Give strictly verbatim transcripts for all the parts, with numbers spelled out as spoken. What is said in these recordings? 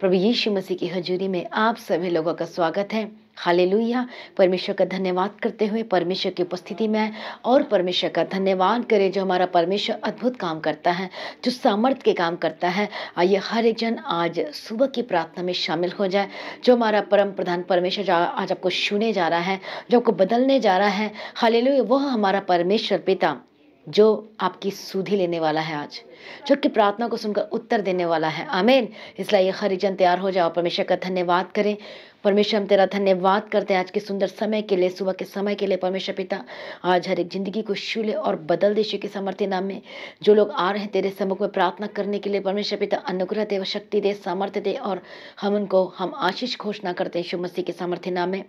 प्रभु यीशु मसीह की हजूरी में आप सभी लोगों का स्वागत है। हालेलुया। परमेश्वर का धन्यवाद करते हुए परमेश्वर की उपस्थिति में और परमेश्वर का धन्यवाद करें जो हमारा परमेश्वर अद्भुत काम करता है, जो सामर्थ्य के काम करता है। आइए हर एक जन आज सुबह की प्रार्थना में शामिल हो जाए। जो हमारा परम प्रधान परमेश्वर आज आपको छूने जा रहा है, जो आपको बदलने जा रहा है, हालेलुया, वह हमारा परमेश्वर पिता जो आपकी सुधि लेने वाला है, आज जो आपकी प्रार्थना को सुनकर उत्तर देने वाला है। आमीन। इसलिए हर एक जन तैयार हो जाओ, परमेश्वर का धन्यवाद करें। परमेश्वर हम तेरा धन्यवाद करते हैं आज के सुंदर समय के लिए, सुबह के समय के लिए। परमेश्वर पिता आज हर एक जिंदगी को छू ले और बदल दे यीशु के सामर्थ्य नाम में। जो लोग आ रहे हैं तेरे सम्मुख में प्रार्थना करने के लिए, परमेश्वर पिता अनुग्रह दे, शक्ति दे, सामर्थ्य दे, और हम उनको हम आशीष घोषणा करते हैं यीशु मसीह के सामर्थ्य नाम में।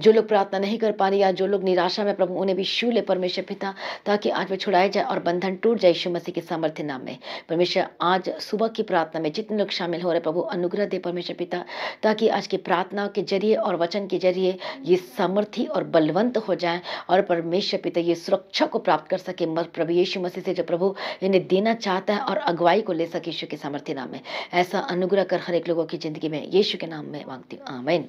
जो लोग प्रार्थना नहीं कर पा रही या जो लोग निराशा में, प्रभु उन्हें भी छू ले परमेश्वर पिता, ताकि आज वे छुड़ाए जाए और बंधन टूट जाए यीशु मसीह के सामर्थ्य नाम में। परमेश्वर आज सुबह की प्रार्थना में जितने लोग शामिल हो रहे, प्रभु अनुग्रह दे परमेश्वर पिता, ताकि आज की प्रार्थना के जरिए और वचन के जरिए ये सामर्थी और बलवंत हो जाए और परमेश्वर पिता ये सुरक्षा को प्राप्त कर सके प्रभु यीशु मसीह से, जो प्रभु इन्हें देना चाहता है, और अगुवाई को ले सके यीशु के सामर्थ्य नाम में। ऐसा अनुग्रह कर हर एक लोगों की जिंदगी में, यीशु के नाम में मांगती हूँ, आमीन।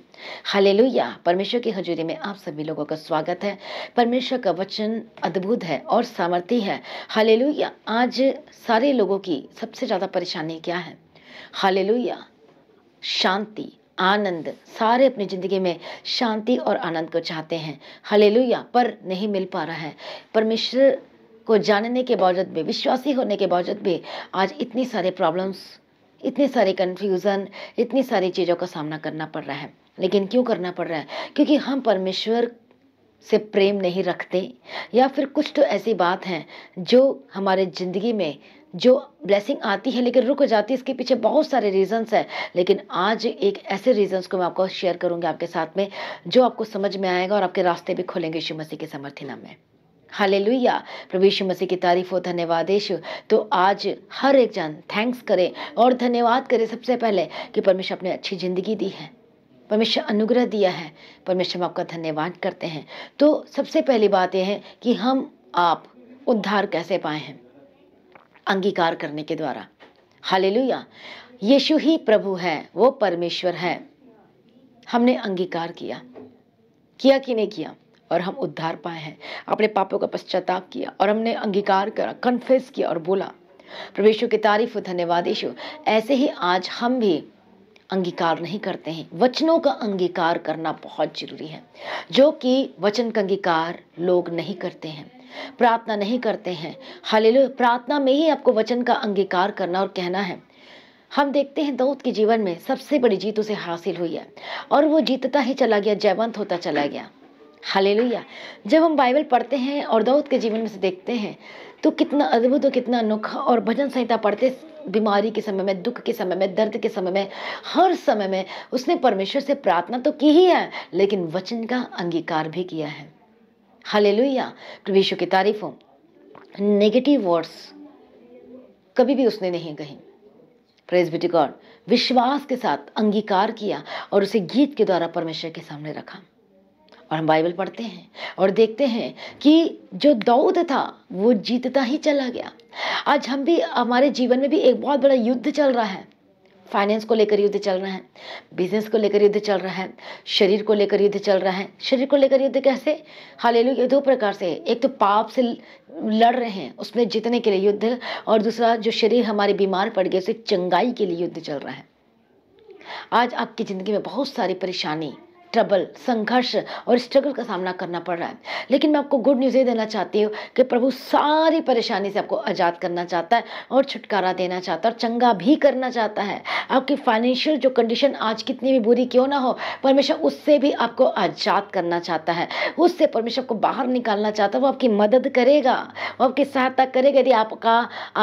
हालेलुया। परमेश्वर की हजूरी में आप सभी लोगों का स्वागत है। परमेश्वर का वचन अद्भुत है और सामर्थी है। हालेलुया। आज सारे लोगों की सबसे ज़्यादा परेशानी क्या है? हालेलुया, शांति, आनंद। सारे अपनी ज़िंदगी में शांति और आनंद को चाहते हैं, हालेलुया, पर नहीं मिल पा रहा है। परमेश्वर को जानने के बावजूद भी, विश्वासी होने के बावजूद भी आज इतनी सारे प्रॉब्लम्स, इतने सारे कन्फ्यूज़न, इतनी सारी चीज़ों का सामना करना पड़ रहा है। लेकिन क्यों करना पड़ रहा है? क्योंकि हम परमेश्वर से प्रेम नहीं रखते, या फिर कुछ तो ऐसी बात है जो हमारे ज़िंदगी में, जो ब्लेसिंग आती है लेकिन रुक जाती है, इसके पीछे बहुत सारे रीज़न्स हैं। लेकिन आज एक ऐसे रीज़न्स को मैं आपको शेयर करूँगी आपके साथ में, जो आपको समझ में आएगा और आपके रास्ते भी खोलेंगे यीशु मसीह के सामर्थ्य नाम में। हालेलुया। प्रभु यीशु मसीह की तारीफ हो, धन्यवाद यीशु। तो आज हर एक जन थैंक्स करे और धन्यवाद करे सबसे पहले कि परमेश्वर अपने अच्छी ज़िंदगी दी है, परमेश्वर अनुग्रह दिया है। परमेश्वर हम आपका धन्यवाद करते हैं। तो सबसे पहली बात यह है कि हम आप उद्धार कैसे पाए हैं? अंगीकार करने के द्वारा। हालेलुया। यीशु ही प्रभु है, वो परमेश्वर है। हमने अंगीकार किया किया कि नहीं किया, और हम उद्धार पाए हैं। अपने पापों का पश्चाताप किया और हमने अंगीकार करा, कन्फेस किया और बोला। प्रभु यीशु की तारीफ हो, धन्यवाद यीशु। ऐसे ही आज हम भी अंगीकार नहीं करते हैं। वचनों का अंगीकार करना बहुत जरूरी है, जो कि वचन का अंगीकार लोग नहीं करते हैं, प्रार्थना नहीं करते हैं। हालेलुया। प्रार्थना में ही आपको वचन का अंगीकार करना और कहना है। हम देखते हैं दाऊद के जीवन में सबसे बड़ी जीत उसे हासिल हुई है, और वो जीतता ही चला गया, जयवंत होता चला गया। हालेलुया। जब हम बाइबल पढ़ते हैं और दाऊद के जीवन में से देखते हैं, तो कितना अद्भुत और कितना अनोखा। और भजन संहिता पढ़ते, बीमारी के समय में, दुख के समय में, दर्द के समय में, हर समय में उसने परमेश्वर से प्रार्थना तो की ही है, लेकिन वचन का अंगीकार भी किया है। हालेलुया। प्रभु यीशु की तारीफ हो। नेगेटिव वर्ड्स कभी भी उसने नहीं कही। Praise be to God. विश्वास के साथ अंगीकार किया और उसे गीत के द्वारा परमेश्वर के सामने रखा। और हम बाइबल पढ़ते हैं और देखते हैं कि जो दाऊद था वो जीतता ही चला गया। आज हम भी, हमारे जीवन में भी एक बहुत बड़ा युद्ध चल रहा है। फाइनेंस को लेकर युद्ध चल रहा है, बिजनेस को लेकर युद्ध चल रहा है, शरीर को लेकर युद्ध चल रहा है। शरीर को लेकर युद्ध कैसे? हालेलुया। दो प्रकार से, एक तो पाप से लड़ रहे हैं, उसमें जीतने के लिए युद्ध, और दूसरा जो शरीर हमारे बीमार पड़ गए, उसे चंगाई के लिए युद्ध चल रहा है। आज आपकी ज़िंदगी में बहुत सारी परेशानी, ट्रबल, संघर्ष और स्ट्रगल का सामना करना पड़ रहा है। लेकिन मैं आपको गुड न्यूज़ ये देना चाहती हूँ कि प्रभु सारी परेशानी से आपको आज़ाद करना चाहता है और छुटकारा देना चाहता है और चंगा भी करना चाहता है। आपकी फाइनेंशियल जो कंडीशन आज कितनी भी बुरी क्यों ना हो, परमेश्वर उससे भी आपको आज़ाद करना चाहता है, उससे परमेश्वर को बाहर निकालना चाहता है। वो आपकी मदद करेगा, वो आपकी सहायता करेगा। यदि आपका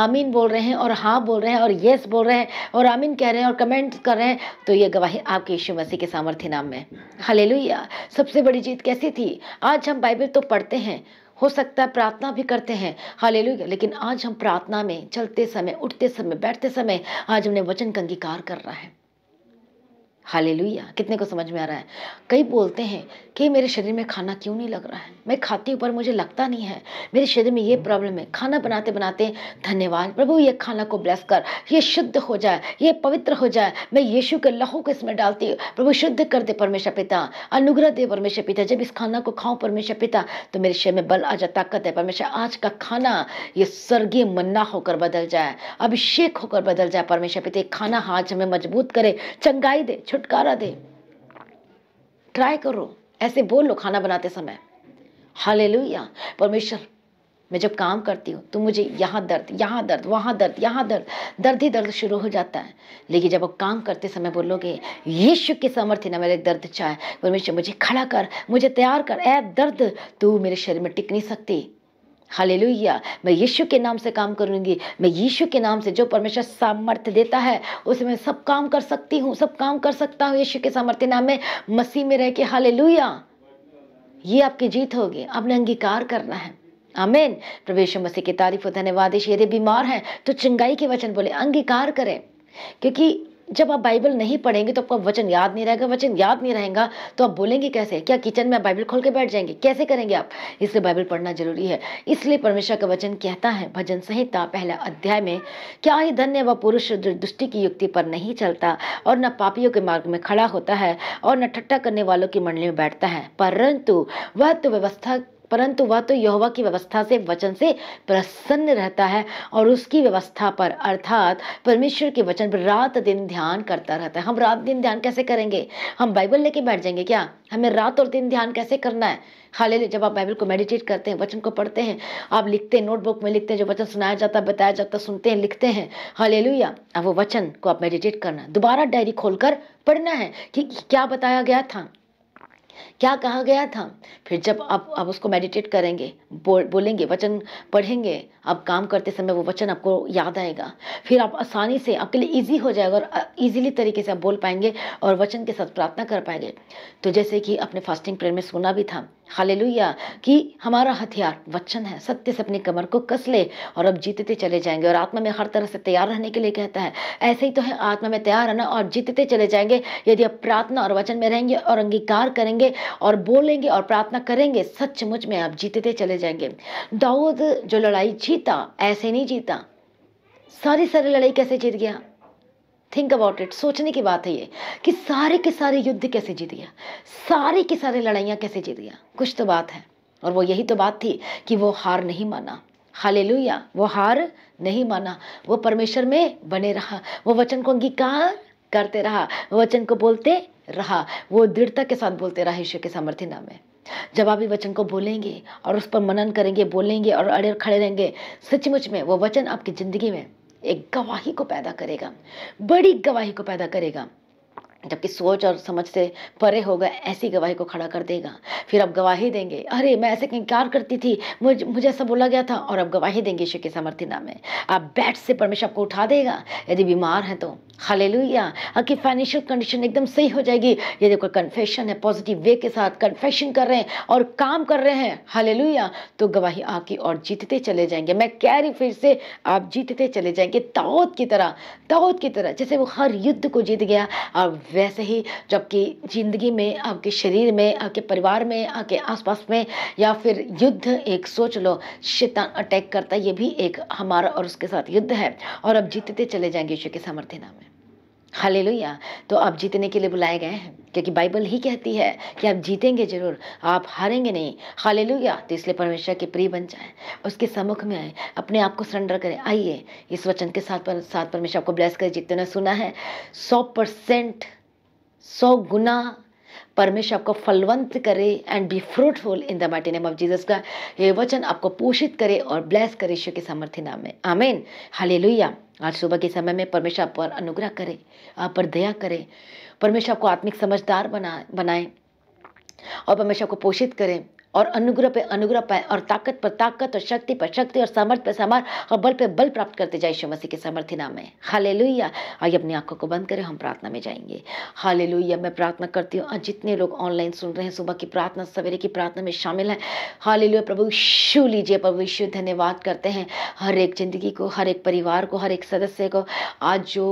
आमीन बोल रहे हैं और हाँ बोल रहे हैं और येस बोल रहे हैं और आमीन कह रहे हैं और कमेंट कर रहे हैं, तो ये गवाही आपके यीशु मसीह के सामर्थ्य नाम में। हालेलुया। सबसे बड़ी जीत कैसी थी? आज हम बाइबल तो पढ़ते हैं, हो सकता है प्रार्थना भी करते हैं, हालेलुया, लेकिन आज हम प्रार्थना में चलते समय, उठते समय, बैठते समय, आज हमने वचन का अंगीकार कर रहा है। हालेलुया। कितने को समझ में आ रहा है। कई बोलते हैं कि मेरे शरीर में खाना क्यों नहीं लग रहा है, मैं खाती हूँ पर मुझे लगता नहीं है, मेरे शरीर में ये प्रॉब्लम है। खाना बनाते बनाते धन्यवाद प्रभु, ये खाना को ब्लेस कर, ये शुद्ध हो जाए, ये पवित्र हो जाए, मैं यीशु के लहू को इसमें डालती हूँ। प्रभु शुद्ध कर दे परमेश्वर पिता, अनुग्रह दे परमेश्वर पिता। जब इस खाना को खाऊं परमेश्वर पिता तो मेरे शरीर में बल आ जाए, ताकत है परमेश्वर। आज का खाना ये स्वर्गीय मन्ना होकर बदल जाए, अभिषेक होकर बदल जाए परमेश्वर पिता। खाना हाथ हमें मजबूत करे, चंगाई दे, छुटकारा दे। ट्राई करो, ऐसे बोल लो खाना बनाते समय। हालेलुया। परमेश्वर मैं जब काम करती हूँ तो मुझे यहाँ दर्द, यहाँ दर्द, वहाँ दर्द, यहाँ दर्द, दर्द ही दर्द शुरू हो जाता है। लेकिन जब आप काम करते समय बोलोगे यीशु के सामर्थ्य ना मेरे दर्द चाहे, परमेश्वर मुझे खड़ा कर, मुझे तैयार कर, ऐ दर्द तू मेरे शरीर में टिक नहीं सकती। हालेलुया। मैं यीशु के नाम से काम करूँगी, मैं यीशु के नाम से, जो परमेश्वर सामर्थ्य देता है उसे मैं सब काम कर सकती हूँ, सब काम कर सकता हूँ यीशु के सामर्थ्य नाम में, मसीह में रह के। हालेलुया। ये आपकी जीत होगी, आपने अंगीकार करना है। आमीन। प्रभु यीशु मसीह की तारीफ और धन्यवाद। यदि बीमार हैं तो चंगाई के वचन बोले, अंगीकार करें, क्योंकि जब आप बाइबल नहीं पढ़ेंगे तो आपका वचन याद नहीं रहेगा। वचन याद नहीं रहेगा तो आप बोलेंगे कैसे? क्या किचन में बाइबल खोल के बैठ जाएंगे? कैसे करेंगे आप? इसलिए बाइबल पढ़ना जरूरी है। इसलिए परमेश्वर का वचन कहता है भजन संहिता पहला अध्याय में, क्या ये धन्य व पुरुष दुष्टि की युक्ति पर नहीं चलता और न पापियों के मार्ग में खड़ा होता है और न ठट्ठा करने वालों की मंडली में बैठता है, परंतु वह तो व्यवस्था परंतु वह तो यहोवा की व्यवस्था से, वचन से प्रसन्न रहता है और उसकी व्यवस्था पर, अर्थात परमेश्वर के वचन पर रात दिन ध्यान करता रहता है। हम रात दिन ध्यान कैसे करेंगे? हम बाइबल लेके बैठ जाएंगे क्या? हमें रात और दिन ध्यान कैसे करना है? हालेलुया। जब आप बाइबल को मेडिटेट करते हैं, वचन को पढ़ते हैं, आप लिखते हैं, नोटबुक में लिखते हैं, जो वचन सुनाया जाता है, बताया जाता है, सुनते हैं, लिखते हैं। हालेलुया। अब वो वचन को आप मेडिटेट करना, दोबारा डायरी खोलकर पढ़ना है कि क्या बताया गया था, क्या कहा गया था। फिर जब आप आप उसको मेडिटेट करेंगे, बो, बोलेंगे, वचन पढ़ेंगे, आप काम करते समय वो वचन आपको याद आएगा। फिर आप आसानी से, आपके लिए इजी हो जाएगा और इजीली तरीके से आप बोल पाएंगे और वचन के साथ प्रार्थना कर पाएंगे। तो जैसे कि अपने फास्टिंग प्रेयर में सुना भी था, हालेलुया, कि हमारा हथियार वचन है। सत्य से अपनी कमर को कस ले और अब जीतते चले जाएंगे। और आत्मा में हर तरह से तैयार रहने के लिए कहता है। ऐसे ही तो है, आत्मा में तैयार रहना और जीतते चले जाएंगे। यदि आप प्रार्थना और वचन में रहेंगे और अंगीकार करेंगे और बोलेंगे और प्रार्थना करेंगे, सचमुच में आप जीतते चले जाएंगे। दाऊद जो लड़ाई जीता, ऐसे नहीं जीता। सारी सारी लड़ाई कैसे जीत गया? Think about it. सोचने की बात है ये कि सारे के सारे युद्ध कैसे जीत गया, सारी की सारी लड़ाइयाँ कैसे जीत गया? कुछ तो बात है। और वो यही तो बात थी कि वो हार नहीं माना। हालेलुया। वो हार नहीं माना, वो परमेश्वर में बने रहा, वो वचन को अंगीकार करते रहा, वो वचन को बोलते रहा, वो दृढ़ता के साथ बोलते रहा यीशु के सामर्थ्य नाम में। जब आप भी वचन को बोलेंगे और उस पर मनन करेंगे, बोलेंगे और अड़े खड़े रहेंगे, सचमुच में वो वचन आपकी ज़िंदगी में एक गवाही को पैदा करेगा, बड़ी गवाही को पैदा करेगा, जबकि सोच और समझ से परे होगा, ऐसी गवाही को खड़ा कर देगा। फिर आप गवाही देंगे, अरे मैं ऐसे इंकार करती थी, मुझ मुझे ऐसा बोला गया था, और आप गवाही देंगे यीशु के सामर्थ्य नाम में। आप बेड से परमेश्वर आपको उठा देगा यदि बीमार हैं तो। हालेलुया। आपकी फाइनेंशियल कंडीशन एकदम सही हो जाएगी यदि कोई कन्फेशन है, पॉजिटिव वे के साथ कन्फेशन कर रहे हैं और काम कर रहे हैं। हालेलुया। तो गवाही आके और जीतते चले जाएंगे। मैं कह रही फिर से, आप जीतते चले जाएंगे दाऊद की तरह। दाऊद की तरह जैसे वो हर युद्ध को जीत गया, आप वैसे ही जबकि ज़िंदगी में, आपके शरीर में, आपके परिवार में, आपके आसपास में, या फिर युद्ध एक सोच लो, शैतान अटैक करता है, ये भी एक हमारा और उसके साथ युद्ध है, और अब जीतते चले जाएंगे यीशु के सामर्थ्य नाम में। हालेलुया। तो आप जीतने के लिए बुलाए गए हैं, क्योंकि बाइबल ही कहती है कि आप जीतेंगे जरूर, आप हारेंगे नहीं। हालेलुया। तो इसलिए परमेश्वर के प्रिय बन जाएं, उसके सम्मुख में आए, अपने आप को सरेंडर करें। आइए इस वचन के साथ पर, साथ परमेश्वर आपको ब्लेस करें। जितने सुना है, सौ परसेंट सौ गुना परमेश्वर आपको फलवंत करे। And be fruitful in the mighty name of Jesus. का ये वचन आपको पोषित करे और ब्लेस करे यीशु के सामर्थ्य नाम में। आमीन। हालेलुया। आज सुबह के समय में परमेश्वर आप पर अनुग्रह करे, आप पर दया करे, परमेश्वर आपको आत्मिक समझदार बना बनाए और परमेश्वर को पोषित करें और अनुग्रह पे अनुग्रह पाए और ताकत पर ताकत और शक्ति पर शक्ति और सामर्थ पर सामर्थ और बल पे बल प्राप्त करते जाए यीशु मसीह के सामर्थ्य नाम में। हालेलुया। आइए अपनी आंखों को बंद करें, हम प्रार्थना में जाएंगे। हालेलुया। मैं प्रार्थना करती हूँ आज जितने लोग ऑनलाइन सुन रहे हैं, सुबह की प्रार्थना, सवेरे की प्रार्थना में शामिल है। हालेलुया। प्रभु यीशु लीजिए, प्रभु यीशु धन्यवाद करते हैं हर एक जिंदगी को, हर एक परिवार को, हर एक सदस्य को। आज जो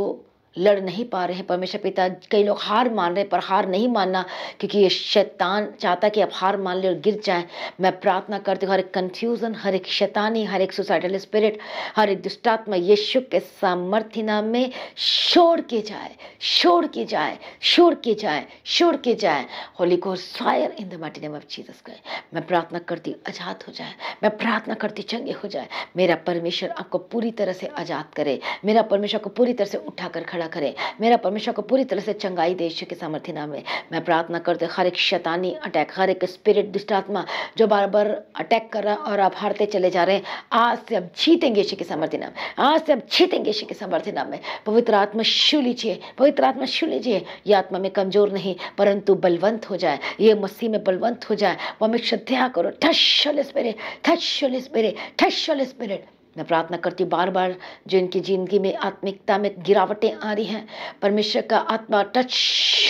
लड़ नहीं पा रहे हैं परमेश्वर पिता। कई लोग हार मान रहे हैं, पर हार नहीं मानना, क्योंकि ये शैतान चाहता है कि आप हार मान लें और गिर जाएं। मैं प्रार्थना करती हूँ हर एक कंफ्यूजन, हर एक शैतानी, हर एक सुसाइडल स्पिरिट, हर एक दुष्टात्मा यीशु के सामर्थ्य नाम में छोड़ के जाए, छोड़ के जाए, छोड़ के जाए, छोड़ के जाए। Holy Ghost fire in the mighty name of Jesus Christ. मैं प्रार्थना करती हूँ आज़ाद हो जाए, मैं प्रार्थना करती चंगे हो जाए। मेरा परमेश्वर आपको पूरी तरह से आज़ाद करे, मेरा परमेश्वर को पूरी तरह से उठा कर खड़ा करे, मेरा परमेश्वर को पूरी तरह से चंगाई दे यीशु के सामर्थ्य नाम में। मैं प्रार्थना करते हर एक शैतानी अटैक, हर एक स्पिरिट दुष्टात्मा जो बार बार अटैक कर रहा और आप हारते चले जा रहे हैं, आज से आप जीतेंगे यीशु के सामर्थ्य नाम, आज से आप जीतेंगे यीशु के सामर्थ्य नाम में। पवित्र आत्मा छू लीजिए, पवित्र आत्मा छू लीजिए। ये आत्मा में कमजोर नहीं परंतु बलवंत हो जाए, ये मसीह में बलवंत हो जाए। वो हमें श्रद्धा करो, touch Holy Spirit, touch Holy Spirit, touch Holy Spirit. मैं प्रार्थना करती हूँ बार बार जो इनकी ज़िंदगी में आत्मिकता में गिरावटें आ रही हैं, परमेश्वर का आत्मा टच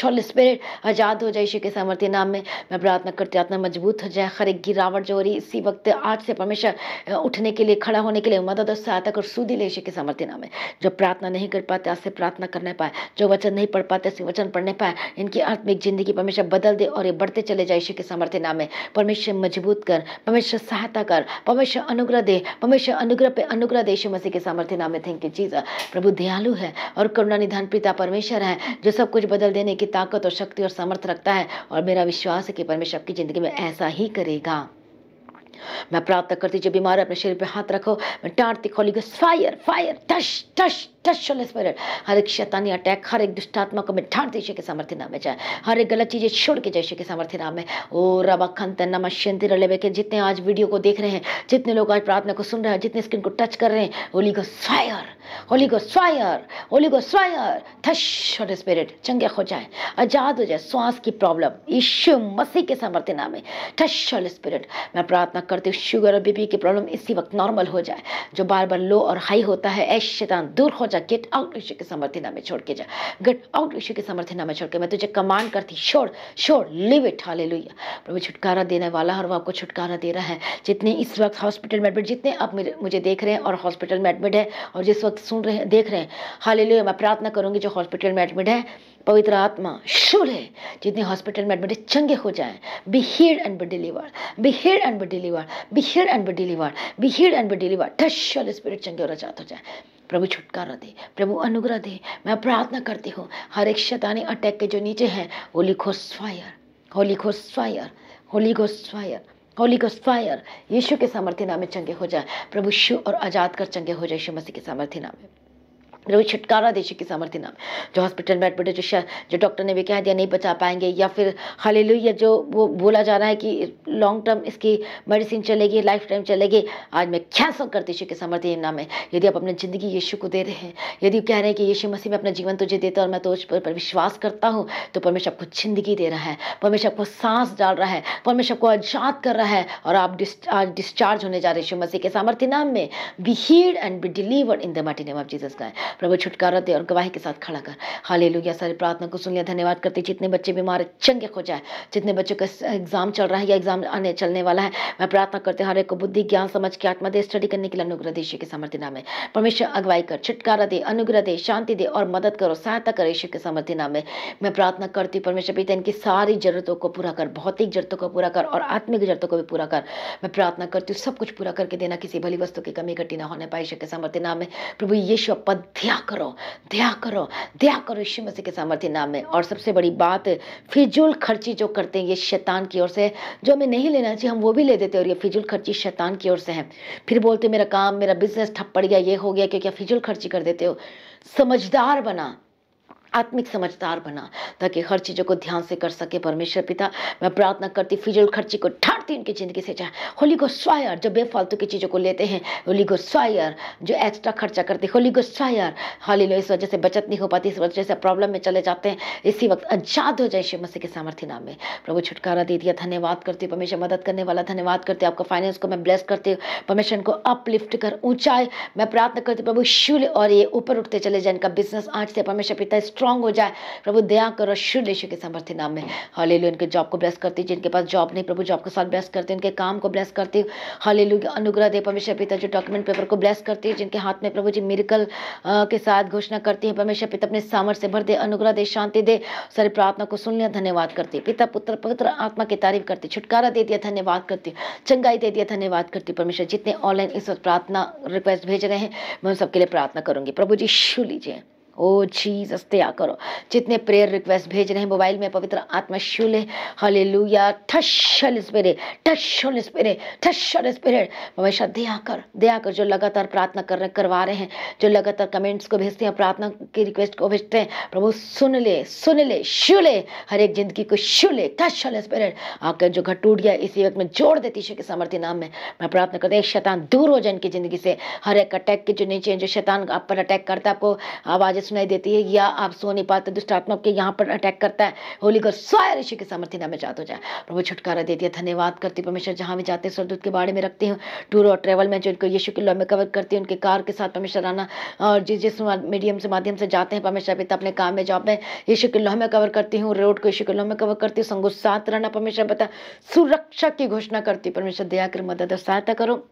होली स्पिरिट आज़ाद हो जाए यीशु के सामर्थ्य नाम में। मैं प्रार्थना करती हूँ आत्मा मजबूत हो जाए, हर एक गिरावट जो हो रही इसी वक्त आज से परमेश्वर उठने के लिए, खड़ा होने के लिए मदद और सहायता और सुधी ले यीशु के सामर्थ्य नाम में। जो प्रार्थना नहीं कर पाते आज से प्रार्थना करने पाए, जो वचन नहीं पढ़ पाते से वचन पढ़ने पाए। इनकी आत्मिक जिंदगी परमेश्वर बदल दे और ये बढ़ते चले जाए यीशु के सामर्थ्य नाम में। परमेश्वर मजबूत कर, परमेश्वर सहायता कर, परमेश्वर अनुग्रह दे, परमेश्वर अनुग्रह पे अनुग्रह देश मसीह के सामर्थ्य नाम में। Thank you Jesus. प्रभु दयालु है और करुणा निधान पिता परमेश्वर है, जो सब कुछ बदल देने की ताकत और शक्ति और सामर्थ्य रखता है, और मेरा विश्वास है कि परमेश्वर आपकी जिंदगी में ऐसा ही करेगा। मैं प्रार्थना करती जो बीमार है अपने शरीर पे हाथ रखो, मैं टाँटती खोली गई fire, fire, touch touch touch Holi Spirit. हर एक शैतानी अटैक, हर एक दुष्टात्मा को मैं ढांट देश के सामर्थ्य नाम में जाए, हर एक गलत चीज़ें छोड़ के जैसे के सामर्थ्य नाम में। ओ रबा खंत नमा शंति रलेबे के जितने आज वीडियो को देख रहे हैं, जितने लोग आज प्रार्थना को सुन रहे हैं, जितने स्क्रीन को टच कर रहे हैं, होली को फायर, होली को फायर, होली को फायर, टच होली स्पिरिट चंगे हो जाए, आज़ाद हो जाए। श्वास की प्रॉब्लम यीशु मसीह के सामर्थ्य नाम में टच होली स्पिरिट। मैं प्रार्थना करती हूँ शुगर और बीपी की प्रॉब्लम इसी वक्त नॉर्मल हो जाए, जो बार बार लो और हाई होता है, ऐ शैतान दूर हो। गेट आउट यीशु के सामर्थ्य नाम में, छोड़ के जा, गेट आउट यीशु के सामर्थ्य नाम में छोड़ के। मैं तुझे कमांड करती छोड़, छोड़, लिव इट। हालेलुया। प्रभु छुटकारा देने वाला है और आपको छुटकारा दे रहा है। जितने इस वक्त हॉस्पिटल में एडमिट, जितने आप मुझे देख रहे हैं और हॉस्पिटल में एडमिट है और जिस वक्त सुन रहे हैं, देख रहे हैं, हालेलुया। मैं प्रार्थना करूंगी जो हॉस्पिटल में एडमिट है, पवित्र आत्मा शूल है, जितने हॉस्पिटल में एडमिट है चंगे हो जाए। Be healed and be delivered, be healed and be delivered, be healed and be delivered, be healed and be delivered. Touch Holi spirit चंगे और आजाद हो जाए। प्रभु छुटकारा दे, प्रभु अनुग्रह दे। मैं प्रार्थना करती हूँ हर एक शैतानी अटैक के जो नीचे हैं, Holy Ghost fire, Holy Ghost fire, Holy Ghost fire, Holy Ghost fire यीशु के सामर्थ्य नाम में चंगे हो जाए। प्रभु यीशु और आज़ाद कर चंगे हो जाए यीशु मसीह के सामर्थ्य नाम में। प्रभु छुटकारा दे यीशु के सामर्थ्य नाम। जो हॉस्पिटल में एडमिट जो जो डॉक्टर ने भी कहा दिया नहीं बचा पाएंगे, या फिर हालेलुया जो वो बोला जा रहा है कि लॉन्ग टर्म इसकी मेडिसिन चलेगी, लाइफ टाइम चलेगी, आज मैं कैंसिल करती यीशु के सामर्थ्य नाम में। यदि आप अपनी ज़िंदगी यीशु को दे रहे हैं, यदि कह रहे हैं कि यीशु मसीह में अपना जीवन तुझे देता और मैं तो उस पर विश्वास करता हूँ, तो परमेश्वर आपको जिंदगी दे रहा है, परमेश्वर आपको सांस डाल रहा है, परमेश्वर आपको आज़ाद कर रहा है, और आप आज डिस्चार्ज होने जा रहे यीशु मसीह के सामर्थ्य नाम में। Be healed and be delivered in the mighty name of Jesus Christ. प्रभु छुटकारा दे और गवाही के साथ खड़ा कर। हालेलुया। सारी प्रार्थना को सुन लिया, धन्यवाद करते। जितने बच्चे बीमार है चंगे हो जाए, जितने बच्चों का एग्जाम चल रहा है या एग्जाम आने चलने वाला है, मैं प्रार्थना करते हर एक को बुद्धि ज्ञान समझ के आत्मा दे, स्टडी करने के लिए अनुग्रह दे यीशु के सामर्थ्य नाम में। परमेश्वर अगवाई कर, छुटकारा दे, अनुग्रह दे, शांति दे और मदद करो, सहायता करो यीशु के सामर्थ्य नाम में। मैं प्रार्थना करती परमेश्वर पिता इनकी सारी जरूरतों को पूरा कर, भौतिक जरूरतों को पूरा कर और आत्मिक जरूरतों को भी पूरा कर। मैं प्रार्थना करती हूँ सब कुछ पूरा करके देना, किसी भली वस्तु की कमी घटी ना होने पाए यीशु के सामर्थ्य नाम में। प्रभु यीशु पद दया करो, दया करो, दया करो यीशु मसीह के सामर्थ्य नाम में। और सबसे बड़ी बात, फिजूल खर्ची जो करते हैं ये शैतान की ओर से, जो हमें नहीं लेना चाहिए हम वो भी ले देते हैं, और ये फिजूल खर्ची शैतान की ओर से है। फिर बोलते मेरा काम, मेरा बिजनेस ठप पड़ गया, ये हो गया, क्योंकि आप फिजूल खर्ची कर देते हो। समझदार बना, आत्मिक समझदार बना, ताकि हर चीज़ों को ध्यान से कर सके परमेश्वर पिता। मैं प्रार्थना करती फिजूल खर्ची को ठाटती उनकी ज़िंदगी से जाए। होली को स्वायर जो बेफालतू की चीज़ों को लेते हैं, होली को स्वायर जो एक्स्ट्रा खर्चा करते हैं, होली को स्वायर हालेलुया। इस वजह से बचत नहीं हो पाती, इस वजह से प्रॉब्लम में चले जाते हैं। इसी वक्त आज़ाद हो जाए यीशु मसीह के सामर्थ्य नाम में। प्रभु छुटकारा दे दिया, धन्यवाद करती परमेश्वर मदद करने वाला, धन्यवाद करती आपका फाइनेंस को मैं ब्लेस करती हूँ, परमेश्वर को अपलिफ्ट कर ऊँचाई। मैं प्रार्थना करती प्रभु शूल और ये ऊपर उठते चले जाए, इनका बिजनेस आज से परमेश्वर पिता स्ट्रांग हो जाए। प्रभु दया करो शुद्ध यीशु के सामर्थ्य नाम में। हालेलुया। इनके जॉब को ब्लेस करती, जिनके पास जॉब नहीं प्रभु जॉब के साथ ब्लेस करती हूँ, उनके काम को ब्लेस करती हूँ। हालेलुया, अनुग्रह दे परमेश्वर पिता, जो डॉक्यूमेंट पेपर को ब्लेस करती है, जिनके हाथ में प्रभु जी मिरेकल के साथ घोषणा करती है, परमेश्वर पिता अपने सामर्थ्य से भर दे, अनुग्रह दे, शांति दे। सारी प्रार्थना को सुन लिया, धन्यवाद करती। पिता पुत्र पवित्र आत्मा की तारीफ करती, छुटकारा दे दिया धन्यवाद करती, चंगाई दे दिया धन्यवाद करती। परमेश्वर जितने ऑनलाइन इस वक्त प्रार्थना रिक्वेस्ट भेज रहे हैं, मैं उन सबके लिए प्रार्थना करूंगी। प्रभु जी शू लीजिए, ओ जीसस दया करो। जितने प्रेयर रिक्वेस्ट भेज रहे हैं मोबाइल में, पवित्र आत्मा शूले। Hallelujah, touch Spirit, touch Spirit, touch Spirit, हमेशा दया कर, दया कर। जो लगातार प्रार्थना कर करवा रहे हैं, जो लगातार कमेंट्स को भेजते हैं, प्रार्थना की रिक्वेस्ट को भेजते हैं, प्रभु सुन ले, सुन ले, शूले हर एक जिंदगी को, शूले ठशल स्पिरिट। आकर जो घर टूट गया इसी वक्त में जोड़ देती ईश्वर के सामर्थ्य नाम में मैं प्रार्थना करती हूँ, शैतान दूर हो जाए इनकी जिंदगी से। हर एक अटैक के जो नीचे जो शैतान आप पर अटैक करता है, आपको आवाज सुनाई देती है या आप सो नहीं पाते, दुष्ट आत्मा के यहाँ पर अटैक करता है, होली गॉड स्वायर ऋषि के सामर्थ्य नाम में जात हो जाए। प्रभु छुटकारा देती है, धन्यवाद करती। परमेश्वर जहाँ भी जाते हैं सरदूत के बाड़े में रखती हूँ। टूर और ट्रैवल में जो इनको यीशु के लॉ में कवर करती है, उनके कार के साथ परमेश्वर आना और जिस जिस मीडियम से माध्यम से जाते हैं, परमेश्वर पिता अपने काम में जॉब में यीशु के लॉ में कवर करती हूँ, रोड को यीशु के लॉ में कवर करती हूँ। संगो साथ रहना परमेश्वर पिता, सुरक्षा की घोषणा करती। परमेश्वर दया कर, मदद और सहायता करो।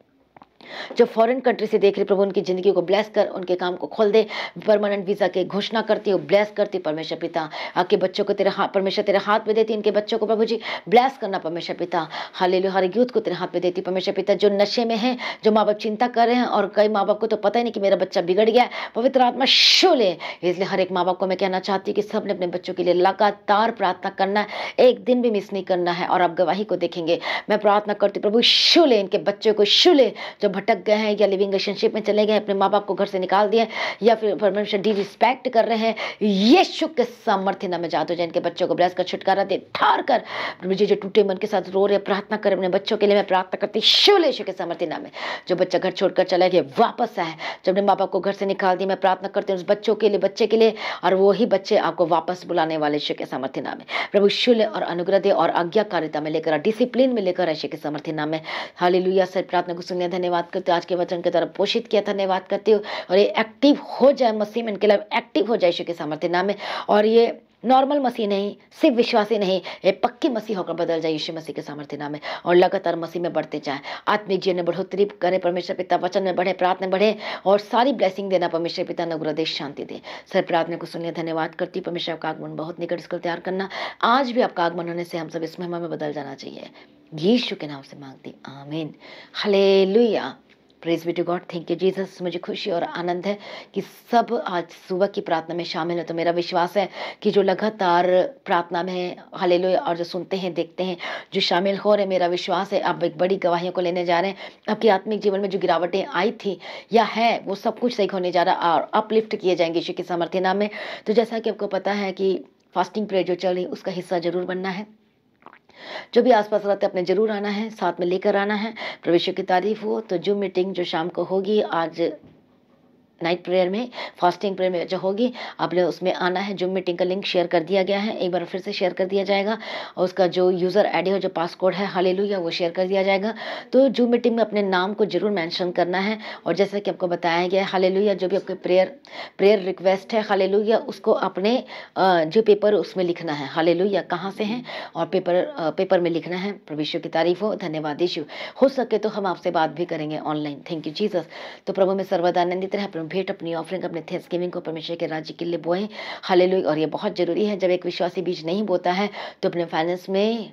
जो फॉरेन कंट्री से देख रहे प्रभु, उनकी जिंदगी को ब्लेस कर, उनके काम को खोल दे। परमानेंट वीजा के घोषणा करती हो, ब्लेस करती परमेश्वर पिता। आपके बच्चों को तेरे हाथ परमेश्वर तेरे हाथ में देती, इनके बच्चों को प्रभु जी ब्लेस करना परमेश्वर पिता। हालेलुया, हर यूथ को तेरे हाथ में देती परमेश्वर पिता। जो नशे में है, जो माँ बाप चिंता कर रहे हैं और कई माँ बाप को तो पता ही नहीं कि मेरा बच्चा बिगड़ गया, पवित्र आत्मा शो ले। इसलिए हर एक माँ बाप को मैं कहना चाहती हूँ कि सब ने अपने बच्चों के लिए लगातार प्रार्थना करना है, एक दिन भी मिस नहीं करना है और आप गवाही को देखेंगे। मैं प्रार्थना करती हूँ प्रभु शो ले, इनके बच्चों को शो ले, जो भटक गए हैं या लिविंग रिलेशनशिप में चले गए, अपने माँ बाप को घर से निकाल दिए या फिर परमेश्वर डी रिस्पेक्ट कर रहे हैं, यीशु के सामर्थ्य नाम में जात हो जाए। इनके बच्चों को ब्लेस कर, छुटकारा दे, ठार कर। मुझे जो टूटे मन के साथ रो रहे, प्रार्थना कर अपने बच्चों के लिए, मैं प्रार्थना करती शूल यीशु के सामर्थ्य नाम में। जो बच्चा घर छोड़कर चला गया वापस आए, जब अपने माँ बाप को घर से निकाल दिया, मैं प्रार्थना करती हूँ उस बच्चों के लिए, बच्चे के लिए, और वही बच्चे आपको वापस बुलाने वाले यीशु के सामर्थ्य नाम में। प्रभु शूल और अनुग्रह दे और आज्ञाकारिता में लेकर, डिसिप्लिन में लेकर यीशु के सामर्थ्य नाम में। हालेलुया, सर प्रार्थना को सुनने धन्यवाद करते, आज के वचन के द्वारा पोषित किया धन्यवाद करती हूँ। और ये एक्टिव हो जाए मसीह में, इनके लिए एक्टिव हो जाए यीशु के सामर्थ्य नाम में। और ये नॉर्मल मसीह नहीं, सिर्फ विश्वासी नहीं, ये पक्की मसीह होकर बदल जाए यीशु मसीह के सामर्थ्य नाम में। और लगातार मसीह में बढ़ते जाए, आत्मिक जीवन में बढ़ोतरी करें परमेश्वर पिता, वचन में बढ़े, प्रार्थना बढ़े और सारी ब्लेसिंग देना परमेश्वर पिता, अनुग्रह दे, शांति दे। सर प्रार्थना को सुनिए, धन्यवाद करती। परमेश्वर आपका आगमन बहुत निकट, इसको तैयार करना। आज भी आपका आगमन होने से हम सब इस महिमा में बदल जाना चाहिए। यीशु के नाम से मांगती, आमीन। Hallelujah, praise be to God, thank you Jesus. मुझे खुशी और आनंद है कि सब आज सुबह की प्रार्थना में शामिल है, तो मेरा विश्वास है कि जो लगातार प्रार्थना में है, हालेलुया, और जो सुनते हैं, देखते हैं, जो शामिल हो रहे, मेरा विश्वास है आप एक बड़ी गवाहियों को लेने जा रहे हैं। आपके आत्मिक जीवन में जो गिरावटें आई थी या है, वो सब कुछ सही होने जा रहा और अपलिफ्ट किए जाएंगे यीशु के सामर्थ्य नाम में। तो जैसा कि आपको पता है कि फास्टिंग प्रेयर जो चल रही, उसका हिस्सा जरूर बनना है। जो भी आसपास रहते अपने जरूर आना है, साथ में लेकर आना है। प्रभु यीशु की तारीफ हो। तो जूम मीटिंग जो शाम को होगी, आज नाइट प्रेयर में, फास्टिंग प्रेयर में जो होगी, आपने उसमें आना है। जूम मीटिंग का लिंक शेयर कर दिया गया है, एक बार फिर से शेयर कर दिया जाएगा, और उसका जो यूज़र आईडी हो, जो पासकोड है, हालेलुया, वो शेयर कर दिया जाएगा। तो जूम मीटिंग में अपने नाम को जरूर मेंशन करना है। और जैसा कि आपको बताया गया है, हालेलुया, जो भी आपके प्रेयर प्रेयर रिक्वेस्ट है, हालेलुया, उसको अपने जो पेपर उसमें लिखना है, हालेलुया, कहाँ से हैं, और पेपर पेपर में लिखना है। प्रभु यीशु की तारीफ हो, धन्यवाद यीशु। हो सके तो हम आपसे बात भी करेंगे ऑनलाइन। Thank you Jesus. तो प्रभु में सर्वदा आनंदित रहे। भेंट, अपनी ऑफरिंग, अपने थैंक्सगिविंग को परमेश्वर के राज्य के लिए बोएं, हालेलुया। और ये बहुत जरूरी है। जब एक विश्वासी बीज नहीं बोता है तो अपने फाइनेंस में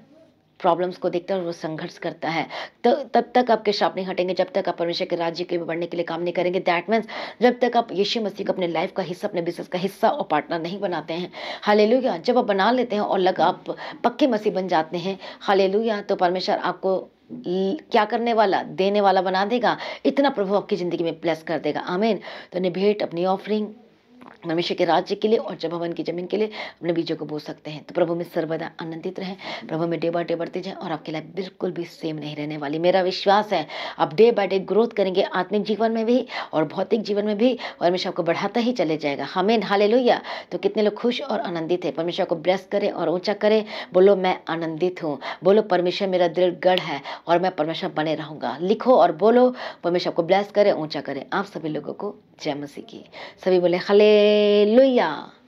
प्रॉब्लम्स को देखता है और वो संघर्ष करता है। तो तब तक आपके श्राप नहीं हटेंगे जब तक आप परमेश्वर के राज्य के बढ़ने के लिए काम नहीं करेंगे। दैट मीन्स जब तक आप यीशु मसीह को अपने लाइफ का हिस्सा, अपने बिजनेस का हिस्सा और पार्टनर नहीं बनाते हैं। हालेलुया, जब आप बना लेते हैं और लग आप पक्के मसीह बन जाते हैं, हालेलुया, तो परमेश्वर आपको क्या करने वाला, देने वाला बना देगा। इतना प्रभु आपकी ज़िंदगी में ब्लेस कर देगा। आमीन। तो अपनी भेंट, अपनी ऑफरिंग मनुष्य के राज्य के लिए और जब भवन की जमीन के लिए अपने बीजों को बो सकते हैं। तो प्रभु में सर्वदा आनंदित रहें, प्रभु में डे बाय डे बढ़ते जाएं और आपकी लाइफ बिल्कुल भी सेम नहीं रहने वाली। मेरा विश्वास है आप डे बाय डे ग्रोथ करेंगे, आत्मिक जीवन में भी और भौतिक जीवन में भी, और हमेशा आपको बढ़ाता ही चले जाएगा। आमीन, हालेलुया। तो कितने लोग खुश और आनंदित है। परमेश्वर को ब्लेस करें और ऊँचा करें। बोलो मैं आनंदित हूँ, बोलो परमेश्वर मेरा दृढ़ गढ़ है और मैं परमेश्वर बने रहूँगा। लिखो और बोलो परमेश्वर को ब्लेस करें, ऊँचा करें। आप सभी लोगों को जय मसीह की। सभी बोले हालेलुया।